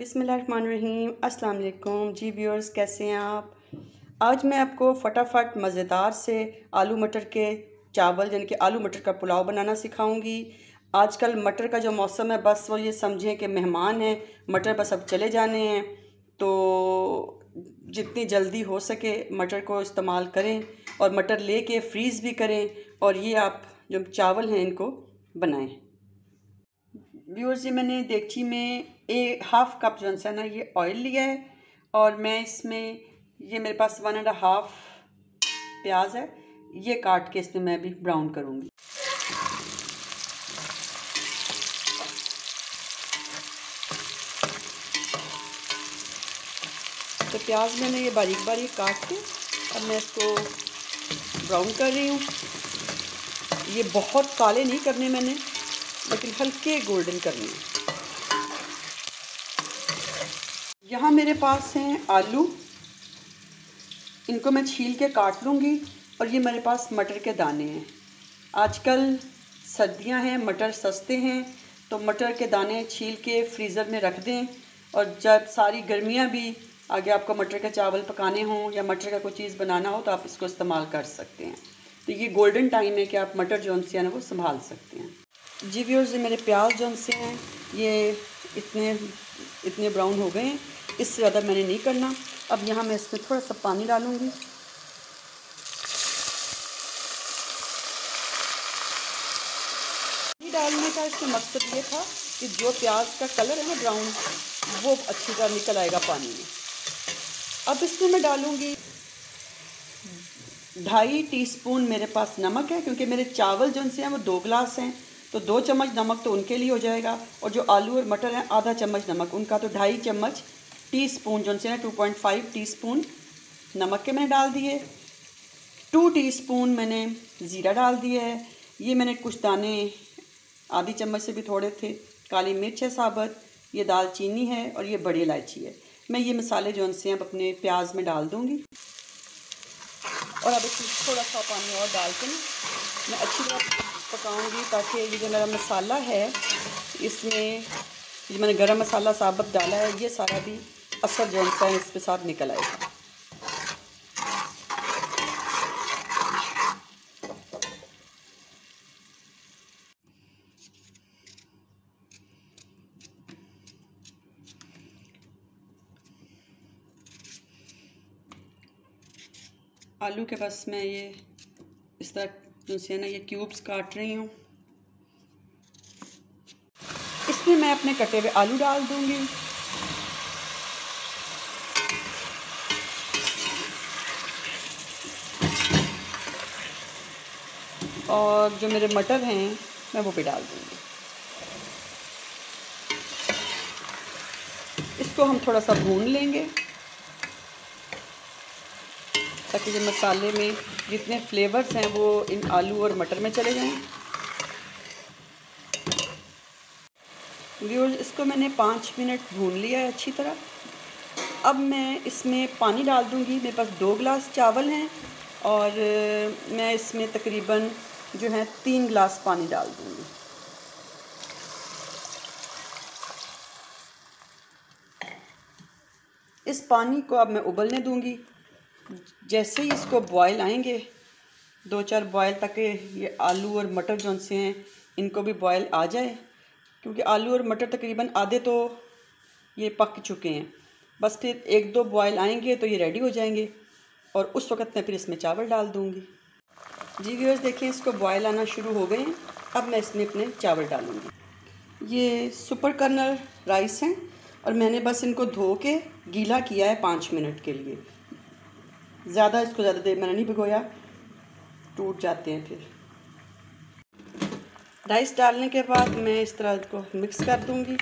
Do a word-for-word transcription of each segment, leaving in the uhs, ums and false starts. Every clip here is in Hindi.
बिस्मिल्लाहिर्रहमानिर्रहीम। अस्सलाम वालेकुम जी व्यूअर्स, कैसे हैं आप। आज मैं आपको फटाफट मज़ेदार से आलू मटर के चावल यानी कि आलू मटर का पुलाव बनाना सिखाऊंगी। आजकल मटर का जो मौसम है, बस वो ये समझें कि मेहमान हैं, मटर बस अब चले जाने हैं, तो जितनी जल्दी हो सके मटर को इस्तेमाल करें और मटर लेके फ्रीज़ भी करें और ये आप जो चावल हैं इनको बनाएं। व्यूअर्स, ये मैंने देगची में एक हाफ़ कप जो है ना ये ऑयल लिया है और मैं इसमें ये मेरे पास वन एंड हाफ़ प्याज है, ये काट के इसमें मैं भी ब्राउन करूँगी। तो प्याज मैंने ये बारीक बारीक काट के अब मैं इसको ब्राउन कर रही हूँ। ये बहुत काले नहीं करने मैंने, लेकिन हल्के गोल्डन करने हैं। यहाँ मेरे पास हैं आलू, इनको मैं छील के काट लूँगी। और ये मेरे पास मटर के दाने हैं। आजकल सर्दियाँ हैं, मटर सस्ते हैं, तो मटर के दाने छील के फ्रीज़र में रख दें और जब सारी गर्मियाँ भी आगे आपको मटर के चावल पकाने हों या मटर का कोई चीज़ बनाना हो तो आप इसको इस्तेमाल कर सकते हैं। तो ये गोल्डन टाइम है कि आप मटर जो उनसे है ना वो संभाल सकते हैं। जी व्यूअर्स, मेरे प्याज जो उनसे हैं ये इतने इतने ब्राउन हो गए हैं, इससे ज़्यादा मैंने नहीं करना। अब यहाँ मैं इसमें थोड़ा सा पानी डालूँगी। पानी डालने का इसका मकसद ये था कि जो प्याज का कलर है ना ब्राउन, वो अच्छी तरह निकल आएगा पानी में। अब इसमें मैं डालूँगी ढाई टीस्पून मेरे पास नमक है, क्योंकि मेरे चावल जो उनसे हैं वो दो गिलास हैं, तो दो चम्मच नमक तो उनके लिए हो जाएगा। और जो आलू और मटर हैं आधा चम्मच नमक, उनका तो ढाई चम्मच टीस्पून जो उनसे हैं two point five teaspoon नमक के मैंने डाल दिए। टू टीस्पून मैंने ज़ीरा डाल दिया है। ये मैंने कुछ दाने आधी चम्मच से भी थोड़े थे। काली मिर्च है साबुत, ये दालचीनी है और ये बड़ी इलायची है। मैं ये मसाले जो उनसे अब अपने प्याज में डाल दूँगी। और अब इसमें थोड़ा सा पानी और डाल के मैं अच्छी तरह पकाऊँगी, ताकि ये जो मेरा मसाला है, इसमें जो मैंने गरम मसाला साबुत डाला है, ये सारा भी असर जो उनका है इसके साथ निकल आएगा। आलू के बस मैं ये इस तरह जैसे ना ये क्यूब्स काट रही हूँ। इसमें मैं अपने कटे हुए आलू डाल दूँगी। और जो मेरे मटर हैं मैं वो भी डाल दूँगी। इसको हम थोड़ा सा भून लेंगे, ताकि जो मसाले में जितने फ्लेवर्स हैं वो इन आलू और मटर में चले जाएं। व्यूअर्स, इसको मैंने पाँच मिनट भून लिया है अच्छी तरह। अब मैं इसमें पानी डाल दूँगी। मेरे पास दो गिलास चावल हैं और मैं इसमें तकरीबन जो है तीन गिलास पानी डाल दूँगी। इस पानी को अब मैं उबलने दूँगी। जैसे ही इसको बॉयल आएंगे, दो चार बॉयल तक ये आलू और मटर जो से हैं इनको भी बॉयल आ जाए, क्योंकि आलू और मटर तकरीबन आधे तो ये पक चुके हैं। बस फिर एक दो बॉयल आएंगे तो ये रेडी हो जाएंगे और उस वक्त मैं फिर इसमें चावल डाल दूँगी। जी व्यूअर्स, देखिए इसको बॉयल आना शुरू हो गए हैं। अब मैं इसमें अपने चावल डालूँगी। ये सुपर कर्नल राइस हैं और मैंने बस इनको धो के गीला किया है पाँच मिनट के लिए। ज़्यादा इसको ज़्यादा देर मैंने नहीं भिगोया, टूट जाते हैं फिर। राइस डालने के बाद मैं इस तरह इसको मिक्स कर दूंगी।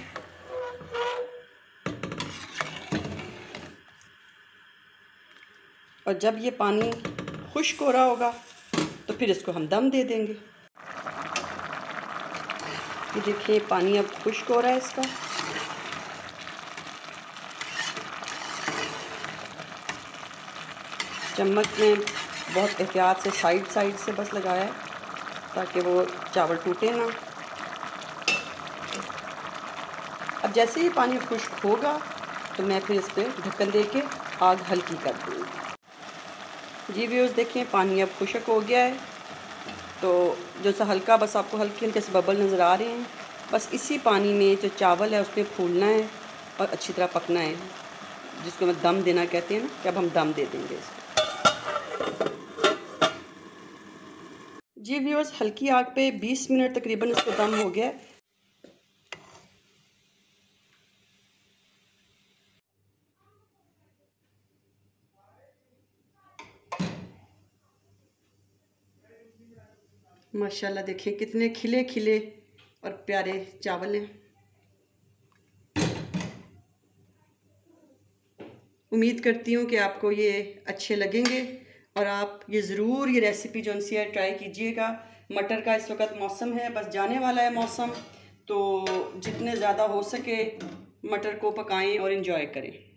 और जब ये पानी खुश्क हो रहा होगा तो फिर इसको हम दम दे देंगे। ये देखिए पानी अब खुश्क हो रहा है इसका। चम्मच में बहुत एहतियात से साइड साइड से बस लगाया, ताकि वो चावल टूटे ना। अब जैसे ही पानी खुश्क होगा तो मैं फिर इस पर ढक्कन दे के आग हल्की कर दूँगी। जी व्यूअर्स, देखें पानी अब खुश्क हो गया है, तो जो सा हल्का बस आपको हल्के हल्के से बबल नज़र आ रहे हैं, बस इसी पानी में जो चावल है उसमें फूलना है और अच्छी तरह पकना है, जिसको मैं दम देना कहते हैं ना, कि अब हम दम दे देंगे इसको। जी व्यूअर्स, हल्की आग पे बीस मिनट तकरीबन इसको दम हो गया। माशाल्लाह देखिए कितने खिले खिले और प्यारे चावल हैं। उम्मीद करती हूँ कि आपको ये अच्छे लगेंगे और आप ये ज़रूर ये रेसिपी जो सी है ट्राई कीजिएगा। मटर का इस वक्त मौसम है, बस जाने वाला है मौसम, तो जितने ज़्यादा हो सके मटर को पकाएं और इन्जॉय करें।